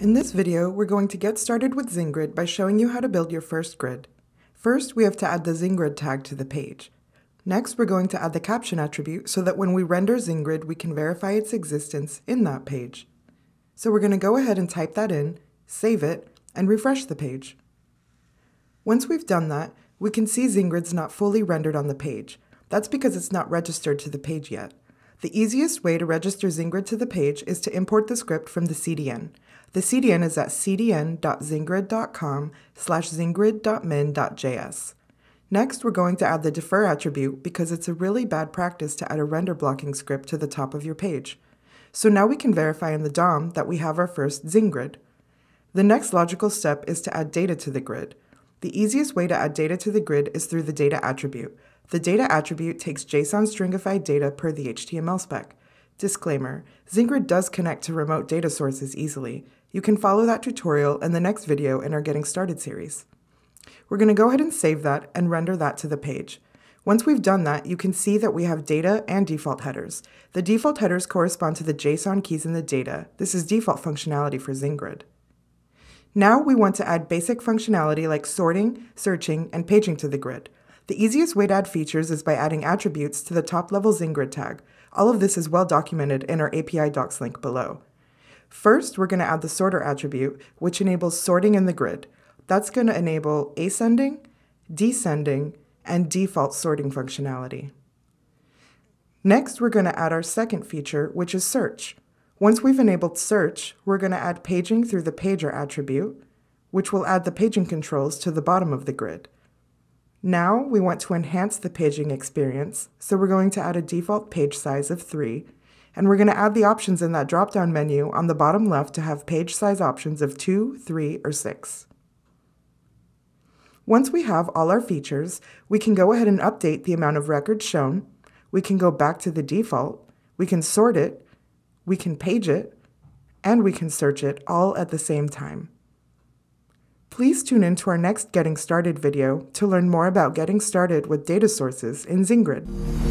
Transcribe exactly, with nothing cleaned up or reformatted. In this video, we're going to get started with ZingGrid by showing you how to build your first grid. First, we have to add the ZingGrid tag to the page. Next, we're going to add the caption attribute so that when we render ZingGrid, we can verify its existence in that page. So we're going to go ahead and type that in, save it, and refresh the page. Once we've done that, we can see ZingGrid's not fully rendered on the page. That's because it's not registered to the page yet. The easiest way to register ZingGrid to the page is to import the script from the C D N. The C D N is at cdn.zinggrid.com slash zinggrid.min.js. Next, we're going to add the defer attribute because it's a really bad practice to add a render blocking script to the top of your page. So now we can verify in the D O M that we have our first ZingGrid. The next logical step is to add data to the grid. The easiest way to add data to the grid is through the data attribute. The data attribute takes JSON stringified data per the H T M L spec. Disclaimer: ZingGrid does connect to remote data sources easily. You can follow that tutorial and the next video in our Getting Started series. We're going to go ahead and save that and render that to the page. Once we've done that, you can see that we have data and default headers. The default headers correspond to the JSON keys in the data. This is default functionality for ZingGrid. Now we want to add basic functionality like sorting, searching, and paging to the grid. The easiest way to add features is by adding attributes to the top-level ZingGrid tag. All of this is well documented in our A P I docs link below. First, we're going to add the sorter attribute, which enables sorting in the grid. That's going to enable ascending, descending, and default sorting functionality. Next, we're going to add our second feature, which is search. Once we've enabled search, we're going to add paging through the pager attribute, which will add the paging controls to the bottom of the grid. Now we want to enhance the paging experience, so we're going to add a default page size of three, and we're going to add the options in that drop-down menu on the bottom left to have page size options of two, three, or six. Once we have all our features, we can go ahead and update the amount of records shown, we can go back to the default, we can sort it, we can page it, and we can search it all at the same time. Please tune in to our next Getting Started video to learn more about getting started with data sources in ZingGrid.